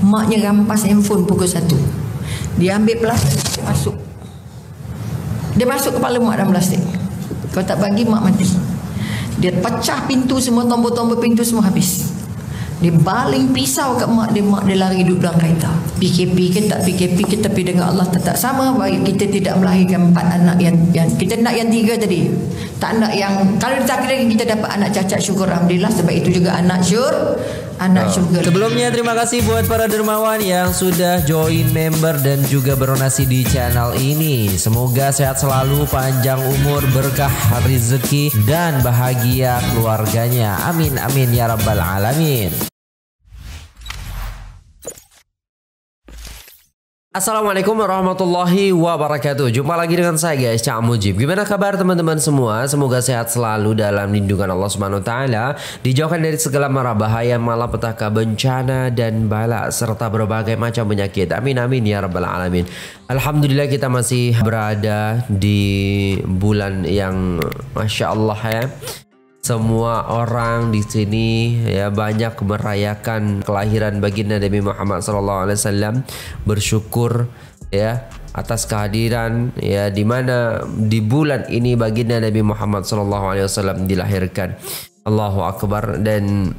Maknya rampas handphone pukul 1. Dia ambil plastik, masuk. Dia masuk kepala mak dalam plastik. Kau tak bagi, mak mati. Dia pecah pintu semua, tombol-tombol pintu semua habis. Dia baling pisau kat mak dia lari duduk dalam kereta. PKP ke tak PKP ke, tapi dengan Allah tetap sama. Baik kita tidak melahirkan 4 anak yang kita nak yang 3 tadi. Tak nak yang, kalau tak kira kita dapat anak cacat, syukur alhamdulillah. Sebab itu juga anak syurga. Sebelumnya terima kasih buat para dermawan yang sudah join member dan juga berdonasi di channel ini. Semoga sehat selalu, panjang umur, berkah rezeki dan bahagia keluarganya. Amin amin ya rabbal alamin. Assalamualaikum warahmatullahi wabarakatuh. Jumpa lagi dengan saya guys, Cak Mujib. Gimana kabar teman-teman semua? Semoga sehat selalu dalam lindungan Allah Subhanahu wa taala, dijauhkan dari segala mara bahaya, malapetaka, bencana dan bala serta berbagai macam penyakit. Amin amin ya rabbal alamin. Alhamdulillah kita masih berada di bulan yang masya Allah ya. Semua orang di sini ya banyak merayakan kelahiran baginda Nabi Muhammad SAW, bersyukur ya atas kehadiran ya di mana di bulan ini baginda Nabi Muhammad SAW dilahirkan. Allahu Akbar. Dan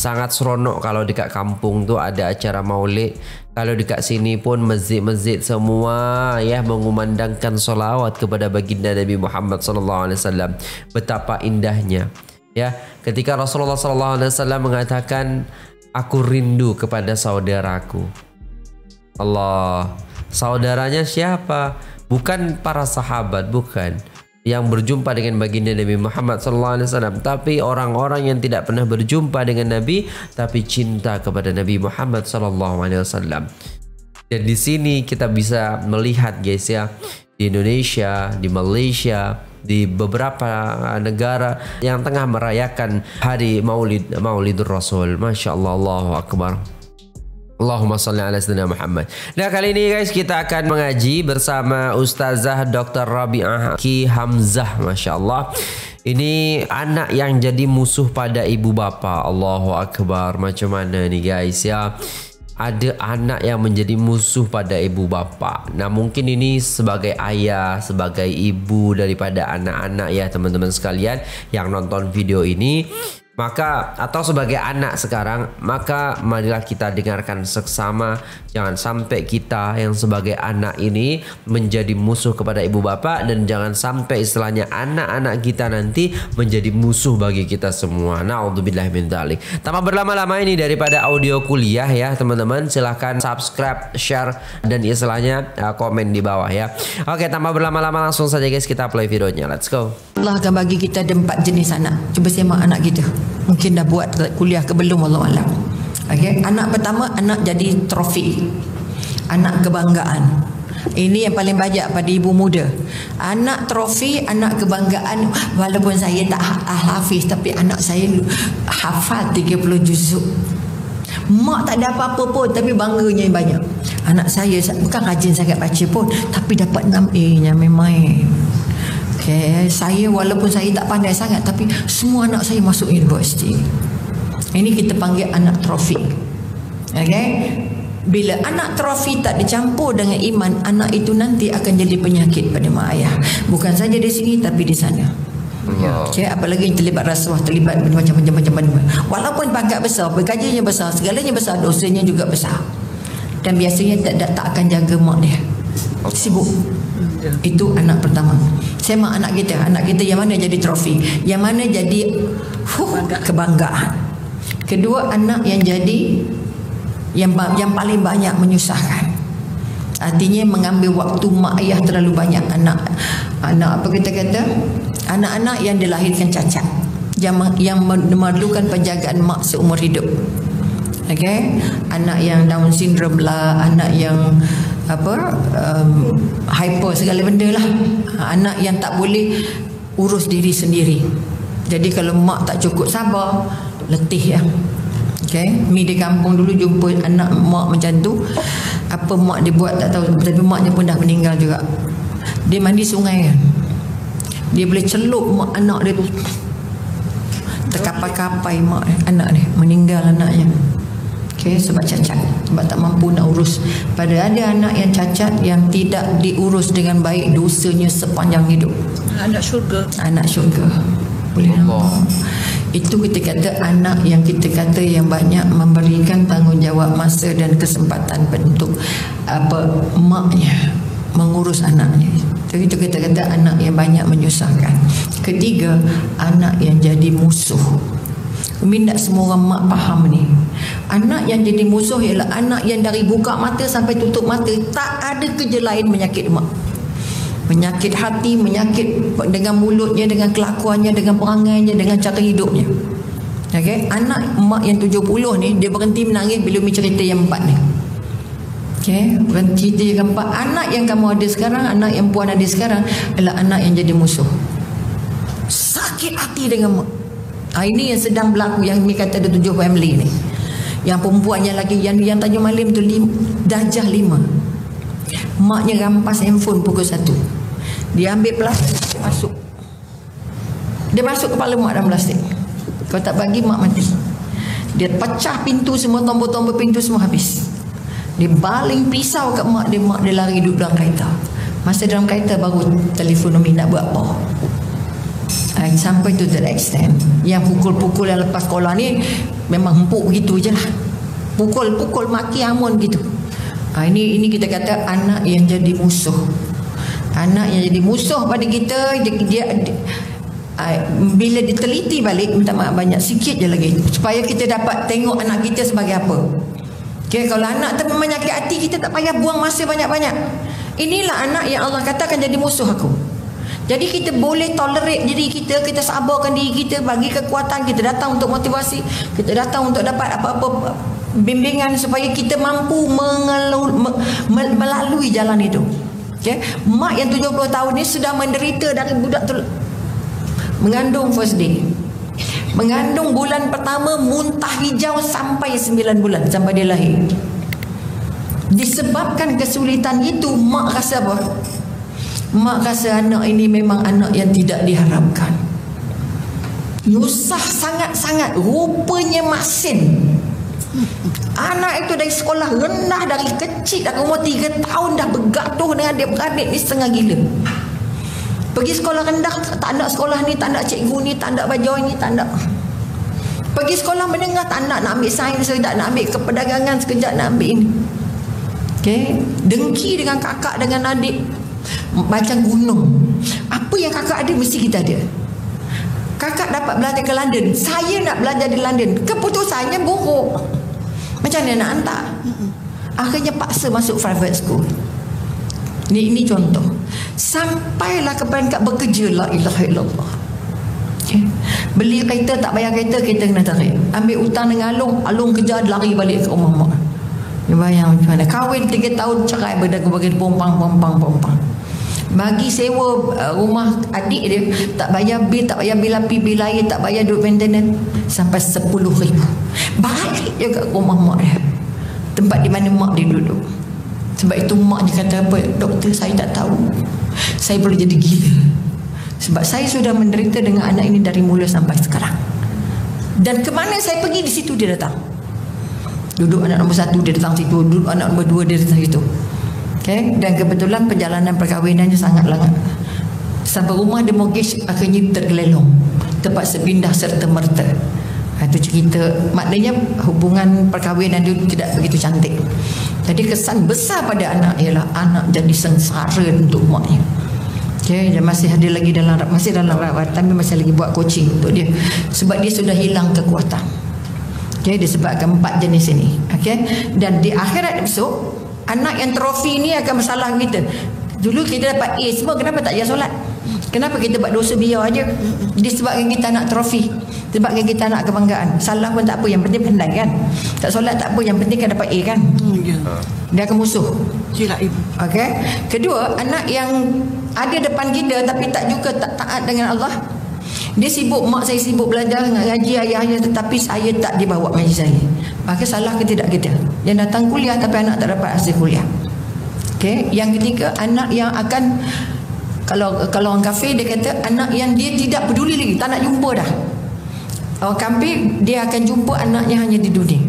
sangat seronok kalau dekat kampung tuh ada acara maulid. Kalau dekat sini pun masjid-masjid semua ya mengumandangkan solawat kepada baginda Nabi Muhammad SAW. Betapa indahnya ya ketika Rasulullah SAW mengatakan, aku rindu kepada saudaraku. Allah, saudaranya siapa? Bukan para sahabat, bukan yang berjumpa dengan baginda Nabi Muhammad SAW, tapi orang-orang yang tidak pernah berjumpa dengan Nabi tapi cinta kepada Nabi Muhammad SAW. Dan di sini kita bisa melihat guys ya, di Indonesia, di Malaysia, di beberapa negara yang tengah merayakan hari Maulidur Rasul. Masya Allah, Allahu Akbar. Allahumma salli ala sayyidina Muhammad. Nah kali ini guys kita akan mengaji bersama Ustazah Dr Robiah K Hamzah. Masya Allah, ini anak yang jadi musuh pada ibu bapa. Allahu Akbar. Macam mana nih guys ya, ada anak yang menjadi musuh pada ibu bapa. Nah mungkin ini sebagai ayah, sebagai ibu daripada anak-anak ya teman-teman sekalian yang nonton video ini, maka atau sebagai anak sekarang, maka marilah kita dengarkan seksama. Jangan sampai kita yang sebagai anak ini menjadi musuh kepada ibu bapa, dan jangan sampai istilahnya anak-anak kita nanti menjadi musuh bagi kita semua. Na'udzubillah min dzalik. Tanpa berlama-lama, ini daripada audio kuliah ya teman-teman. Silahkan subscribe, share dan istilahnya komen di bawah ya. Oke, tanpa berlama-lama langsung saja guys kita play videonya. Let's go. Allah akan bagi kita ada 4 jenis anak. Coba simak anak kita. Mungkin dah buat kuliah ke belum, wallahu alam. Okay. Anak pertama, anak jadi trofi, anak kebanggaan. Ini yang paling banyak pada ibu muda. Anak trofi, anak kebanggaan. Walaupun saya tak hafiz, tapi anak saya hafal 30 juzuk. Mak tak ada apa-apa pun, tapi bangganya yang banyak. Anak saya bukan rajin sangat baca pun, tapi dapat 6A-nya memang. Okay. Saya walaupun saya tak pandai sangat, tapi semua anak saya masuk universiti. Ini kita panggil anak trofi. Okay. Bila anak trofi tak dicampur dengan iman, anak itu nanti akan jadi penyakit pada mak ayah. Bukan saja di sini, tapi di sana. Okay. Apalagi yang terlibat rasuah, terlibat macam-macam. Walaupun pangkat besar, gajinya besar, segalanya besar, dosanya juga besar. Dan biasanya tak akan jaga mak dia, sibuk. Itu anak pertama. Sama anak kita. Anak kita yang mana jadi trofi, yang mana jadi kebanggaan. Kedua, anak yang jadi yang paling banyak menyusahkan. Artinya mengambil waktu mak ayah terlalu banyak. Anak apa kita kata, anak-anak yang dilahirkan cacat, yang memerlukan penjagaan mak seumur hidup. Okay. Anak yang Down syndrome lah, anak yang hyper segala benda lah, anak yang tak boleh urus diri sendiri. Jadi kalau mak tak cukup sabar, letih ya. Okay. Mi di kampung dulu jumpa anak mak macam tu. Apa mak dia buat tak tahu, tapi maknya pun dah meninggal juga. Dia mandi sungai kan, dia boleh celup mak anak dia tu, terkapai-kapai mak anak dia. Meninggal anaknya. Okay, sebab cacat, sebab tak mampu nak urus. Pada ada anak yang cacat yang tidak diurus dengan baik, dosanya sepanjang hidup. Anak syurga. Anak syurga. Boleh nampak. Itu kita kata anak yang kita kata yang banyak memberikan tanggungjawab masa dan kesempatan untuk apa maknya mengurus anaknya. Jadi itu kita kata anak yang banyak menyusahkan. Ketiga, anak yang jadi musuh. Mungkin tak semua orang mak faham ni. Anak yang jadi musuh ialah anak yang dari buka mata sampai tutup mata tak ada kerja lain menyakit mak. Menyakit hati, menyakit dengan mulutnya, dengan kelakuannya, dengan perangainya, dengan cara hidupnya. Okay? Anak mak yang 70 ni, dia berhenti menangis bila umi cerita yang 4 ni. Okay? Berhenti cerita yang 4. Anak yang kamu ada sekarang, anak yang puan ada sekarang adalah anak yang jadi musuh. Sakit hati dengan mak. Ini yang sedang berlaku, yang ni kata ada 7 family ni. Yang perempuan yang lagi, yang tanya malam tu dajah 5. Maknya rampas handphone pukul 1. Dia ambil plastik, dia masuk. Dia masuk kepala mak dalam plastik. Kalau tak bagi, mak mati. Dia pecah pintu semua, tombol-tombol pintu semua habis. Dia baling pisau kat mak dia lari duduk dalam kereta. Masa dalam kereta baru telefon Umi nak buat apa. Sampai tu to that extent. Yang pukul-pukul yang lepas sekolah ni memang empuk gitu je lah. Pukul-pukul maki amun gitu. Ini kita kata anak yang jadi musuh. Anak yang jadi musuh pada kita, dia bila diteliti balik, minta maaf banyak sikit je lagi, supaya kita dapat tengok anak kita sebagai apa. Okay, kalau anak tu memang sakit hati, kita tak payah buang masa banyak-banyak. Inilah anak yang Allah katakan jadi musuh aku. Jadi kita boleh tolerate diri kita, kita sabarkan diri kita, bagi kekuatan, kita datang untuk motivasi, kita datang untuk dapat apa-apa bimbingan supaya kita mampu melalui jalan itu. Okay? Mak yang 70 tahun ni sudah menderita dari budak tu mengandung first day. Mengandung bulan pertama muntah hijau sampai 9 bulan sampai dia lahir. Disebabkan kesulitan itu, mak rasa apa? Mak rasa anak ini memang anak yang tidak diharapkan. Susah sangat-sangat. Rupanya masin. Anak itu dari sekolah rendah, dari kecil, dari umur 3 tahun dah bergaduh dengan adik-beradik ni setengah gila. Pergi sekolah rendah, tak nak sekolah ni, tak nak cikgu ni, tak nak baju ni, tak nak. Pergi sekolah menengah, tak nak ambil sains, tak nak ambil keperdagangan, sekejap nak ambil ini. Okay? Dengki dengan kakak, dengan adik. Macam gunung. Apa yang kakak ada mesti kita ada. Kakak dapat belajar ke London, saya nak belajar di London. Keputusannya buruk. Macam mana nak hantar? Akhirnya paksa masuk private school. Ini contoh. Sampailah ke peringkat bekerja. La ilaha illallah. Okay. Beli kereta tak bayar kereta, kereta kena tarik. Ambil hutang dengan Alung, Alung kerja lari balik ke rumah mak. Dia bayang macam mana. Kahwin 3 tahun cerai, berdagang-dagang pompang. Bagi sewa rumah adik dia, tak bayar bil, tak bayar bil api, bil air, tak bayar duit maintenance sampai 10,000. Balik je kat rumah mak dia, tempat di mana mak dia duduk. Sebab itu mak dia kata apa? Doktor, saya tak tahu, saya boleh jadi gila. Sebab saya sudah menderita dengan anak ini dari mula sampai sekarang. Dan ke mana saya pergi, di situ dia datang. Duduk anak nombor 1 dia datang situ, duduk anak nombor 2 dia datang situ. Okay? Dan kebetulan perjalanan perkahwinannya sangat lengat. Sampai rumah dia mortgage, akhirnya tergelelong, terpaksa pindah serta merta. Itu cerita. Maknanya hubungan perkahwinan dia tidak begitu cantik. Jadi kesan besar pada anak ialah anak jadi sengsara untuk maknya. Okay, dia masih ada lagi dalam rawatan, masih lagi buat coaching untuk dia. Sebab dia sudah hilang kekuatan. Okay, disebabkan 4 jenis ini. Okay? Dan di akhirat besok, anak yang trofi ni akan masalah kita. Dulu kita dapat A semua, kenapa tak jaga solat? Kenapa kita buat dosa biar aja? Disebabkan kita nak trofi, disebabkan kita nak kebanggaan. Salah pun tak apa, yang penting pandai kan. Tak solat tak apa, yang penting kan dapat A kan. Dia akan musuh. Okay? Kedua, anak yang ada depan kita tapi tak juga tak taat dengan Allah. Dia sibuk, mak saya sibuk belajar, ngaji, ayah, tetapi saya tak dibawa ngaji saya. Maka salah ke tidak kita? Yang datang kuliah tapi anak tak dapat hasil kuliah. Okay. Yang ketiga, anak yang akan, kalau orang kafir dia kata anak yang dia tidak peduli lagi, tak nak jumpa dah. Orang kafir dia akan jumpa anaknya hanya di dunia.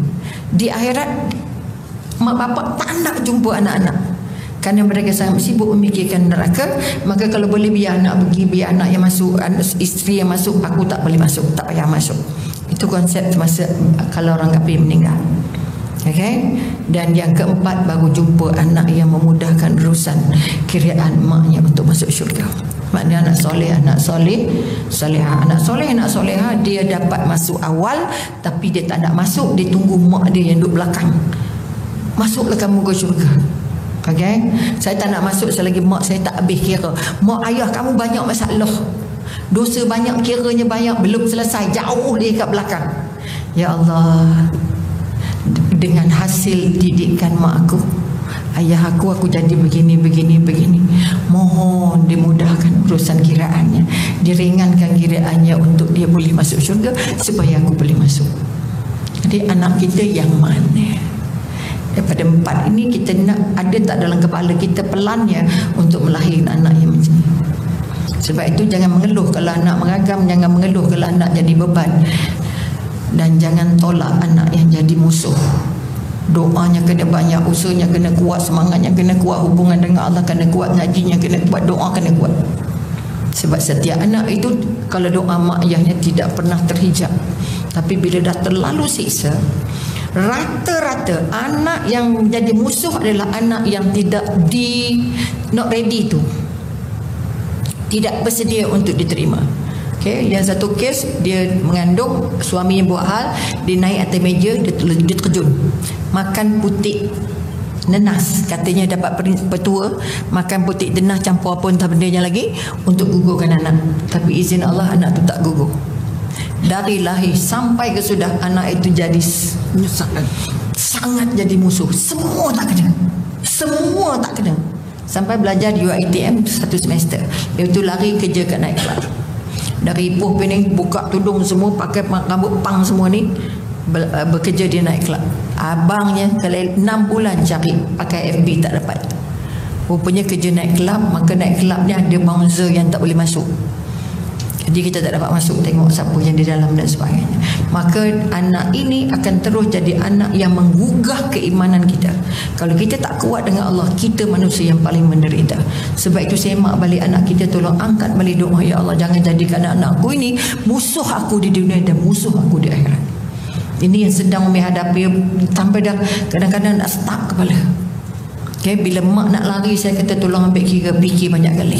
Di akhirat mak bapak tak nak jumpa anak-anak, kerana mereka sangat sibuk memikirkan neraka. Maka kalau boleh biar anak pergi, biar anak yang masuk, isteri yang masuk, aku tak boleh masuk, tak payah masuk. Itu konsep masa kalau orang kafir meninggal. Okay? Dan yang keempat, baru jumpa anak yang memudahkan urusan kiraan maknya untuk masuk syurga. Maknanya anak soleh, anak soleh, soleha, anak soleh, anak soleha, dia dapat masuk awal, tapi dia tak nak masuk, dia tunggu mak dia yang duduk belakang. Masuklah kamu ke syurga. Okay? Saya tak nak masuk selagi mak saya tak habis kira. Mak ayah kamu banyak masalah, dosa banyak, kiranya banyak, belum selesai, jauh dia kat belakang. Ya Allah, dengan hasil didikan mak aku, ayah aku jadi begini, begini, begini. Mohon dimudahkan urusan kiraannya, diringankan kiraannya untuk dia boleh masuk syurga, supaya aku boleh masuk. Jadi anak kita yang mana? Daripada empat ini kita nak, ada tak dalam kepala kita pelannya untuk melahirkan anak yang macam ni? Sebab itu jangan mengeluh kalau anak meragam, jangan mengeluh kalau anak jadi beban, dan jangan tolak anak yang jadi musuh. Doanya kena banyak, usahanya kena kuat, semangatnya kena kuat, hubungan dengan Allah kena kuat, ngajinya kena kuat, doa kena kuat. Sebab setiap anak itu kalau doa mak ayahnya tidak pernah terhijab. Tapi bila dah terlalu siksa, rata-rata anak yang jadi musuh adalah anak yang tidak not ready tu, tidak bersedia untuk diterima. Okay, yang satu kes dia mengandung, suaminya buat hal, dia naik atas meja, dia terkejut. Makan putik nenas, katanya dapat petua, makan putik nenas campur apa entah bendanya lagi untuk gugurkan anak. Tapi izin Allah, anak tu tak gugur. Dari lahir sampai ke sudah, anak itu jadi sangat jadi musuh. Semua tak kena, semua tak kena. Sampai belajar di UiTM satu semester, dia tu lari kerja kat naik kelas. Dari Ipoh Pening, buka tudung semua, pakai rambut pang semua ni, bekerja di naik kelab. Abangnya kalau 6 bulan cari, pakai FB tak dapat. Rupanya kerja naik kelab, maka naik kelab ni ada bouncer yang tak boleh masuk, jadi kita tak dapat masuk tengok siapa yang di dalam dan sebagainya. Maka anak ini akan terus jadi anak yang menggugah keimanan kita. Kalau kita tak kuat dengan Allah, kita manusia yang paling menderita. Sebab itu semak balik anak kita, tolong angkat balik doa, ya Allah, jangan jadikan anak aku ini musuh aku di dunia dan musuh aku di akhirat. Ini yang sedang menghadapi, sampai dah kadang-kadang nak stuck kepala. Okay, bila mak nak lari, saya kata tolong ambil kira, fikir banyak kali.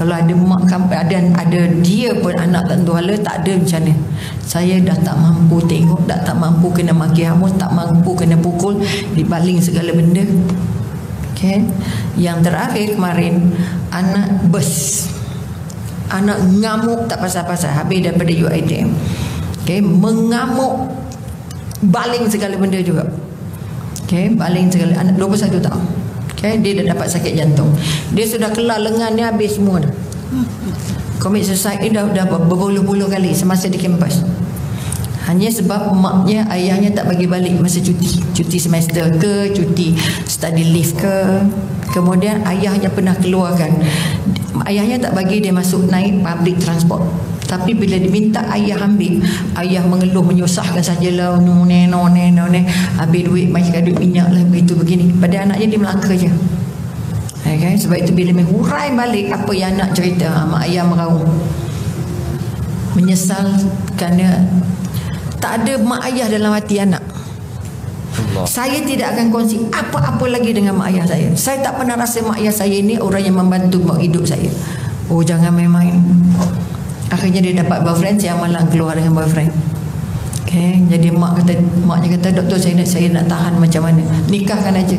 Kalau ada mak kampung, ada dia pun anak tak tuala, tak ada macam ni. Saya dah tak mampu tengok, dah tak mampu kena maki hamus, tak mampu kena pukul, dibaling segala benda. Okay. Yang terakhir kemarin, anak bes, anak ngamuk tak pasal-pasal, habis daripada UiTM. Okay, mengamuk, baling segala benda juga. Okay, baling segala, anak 21 tahun. Okay, dia dah dapat sakit jantung, dia sudah kelar lengan dia habis semua dah. Commit suicide dia dah berpuluh-puluh kali semasa di kampus. Hanya sebab maknya, ayahnya tak bagi balik masa cuti semester ke, cuti study leave ke. Kemudian ayahnya pernah keluarkan, ayahnya tak bagi dia masuk naik public transport. Tapi bila diminta ayah ambil, ayah mengeluh, menyusahkan sajalah, no, habis duit, macam duit minyak lah, begitu begini. Pada anaknya dia melaka je. Okay? Sebab itu bila menghurai balik apa yang anak cerita, mak ayah meraung, menyesal kerana tak ada mak ayah dalam hati anak. Allah. Saya tidak akan kongsi apa-apa lagi dengan mak ayah saya. Saya tak pernah rasa mak ayah saya ini orang yang membantu buat hidup saya. Oh, jangan main-main. Akhirnya dia dapat boyfriend, siang malam keluar dengan boyfriend. Okay, jadi maknya kata, doktor saya nak tahan macam mana, nikahkan aja.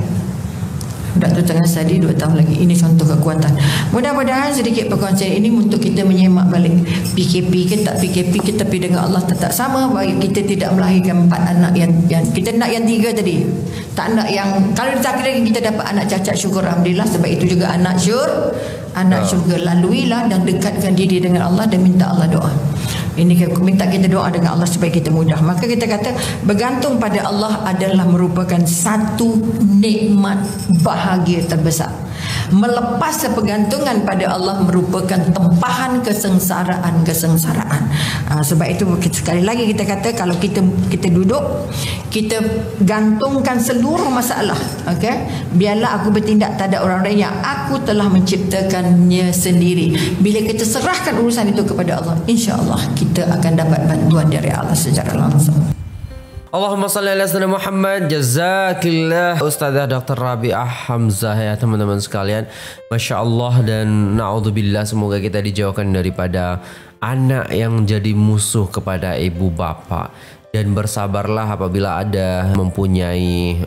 Doktor tengah study 2 tahun lagi. Ini contoh kekuatan. Mudah-mudahan sedikit perkongsian ini untuk kita menyemak balik, PKP ke tak PKP ke, tapi dengan Allah tetap sama. Baik kita tidak melahirkan 4 anak yang kita nak, yang 3 tadi tak nak. Yang kalau tak kira kita dapat anak cacat, syukur alhamdulillah. Sebab itu juga anak syurga, laluilah dan dekatkan diri dengan Allah dan minta Allah doa. Ini minta kita doa dengan Allah supaya kita mudah. Maka kita kata bergantung pada Allah adalah merupakan satu nikmat bahagia terbesar. Melepas ketergantungan pada Allah merupakan tempahan kesengsaraan. Sebab itu sekali lagi kita kata, kalau kita duduk, kita gantungkan seluruh masalah. Okay? Biarlah aku bertindak tak ada orang lain yang aku telah menciptakannya sendiri. Bila kita serahkan urusan itu kepada Allah, insya-Allah kita akan dapat bantuan dari Allah secara langsung. Allahumma salli ala sayyidina Muhammad. Jazakillah Ustazah Dr. Robiah Hamzah ya teman-teman sekalian. Masya Allah, dan na'udzubillah, semoga kita dijauhkan daripada anak yang jadi musuh kepada ibu bapa. Dan bersabarlah apabila ada mempunyai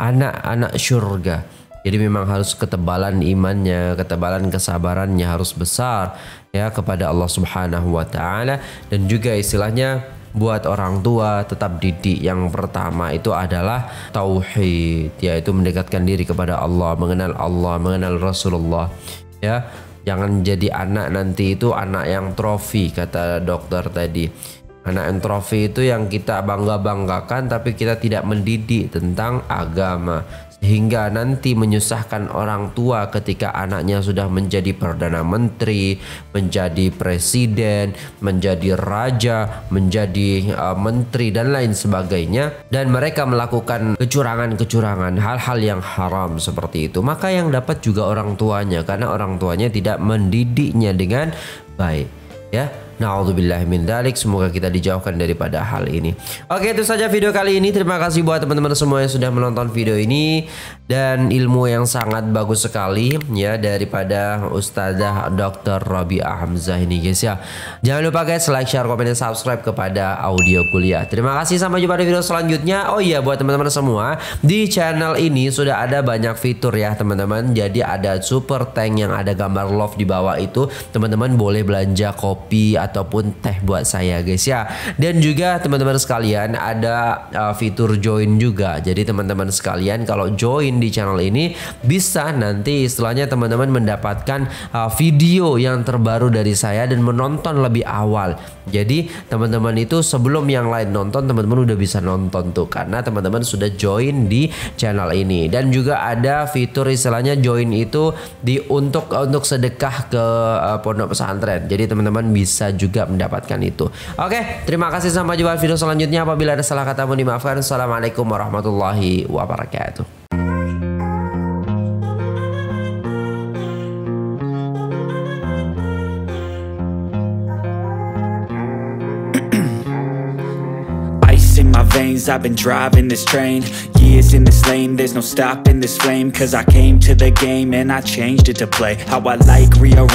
anak-anak syurga. Jadi memang harus ketebalan imannya, ketebalan kesabarannya harus besar ya kepada Allah Subhanahu wa taala. Dan juga istilahnya buat orang tua tetap didik yang pertama itu adalah tauhid, yaitu mendekatkan diri kepada Allah, mengenal Rasulullah ya. Jangan jadi anak nanti itu anak yang trofi, kata dokter tadi. Anak yang trofi itu yang kita bangga-banggakan tapi kita tidak mendidik tentang agama, hingga nanti menyusahkan orang tua ketika anaknya sudah menjadi perdana menteri, menjadi presiden, menjadi raja, menjadi menteri dan lain sebagainya, dan mereka melakukan kecurangan-kecurangan, hal-hal yang haram seperti itu. Maka yang dapat juga orang tuanya, karena orang tuanya tidak mendidiknya dengan baik ya. Na'udzubillah min dzalik, semoga kita dijauhkan daripada hal ini. Oke, itu saja video kali ini. Terima kasih buat teman-teman semua yang sudah menonton video ini, dan ilmu yang sangat bagus sekali ya daripada Ustazah Dr. Robiah Hamzah ini guys ya. Jangan lupa guys, like, share, komen, dan subscribe kepada Audio Kuliah. Terima kasih, sampai jumpa di video selanjutnya. Oh iya, buat teman-teman semua, di channel ini sudah ada banyak fitur ya teman-teman. Jadi ada super tank yang ada gambar love di bawah itu. Teman-teman boleh belanja kopi ataupun teh buat saya guys ya. Dan juga teman-teman sekalian ada fitur join juga. Jadi teman-teman sekalian kalau join di channel ini, bisa nanti istilahnya teman-teman mendapatkan video yang terbaru dari saya dan menonton lebih awal. Jadi teman-teman itu sebelum yang lain nonton, teman-teman udah bisa nonton tuh, karena teman-teman sudah join di channel ini. Dan juga ada fitur istilahnya join itu untuk sedekah ke pondok pesantren. Jadi teman-teman bisa juga mendapatkan itu. Oke, terima kasih, sampai jumpa video selanjutnya. Apabila ada salah kata mohon dimaafkan. Assalamualaikum warahmatullahi wabarakatuh. I've been driving this train, years in this lane, there's no stopping this flame, cause I came to the game and I changed it to play how I like, rearrange.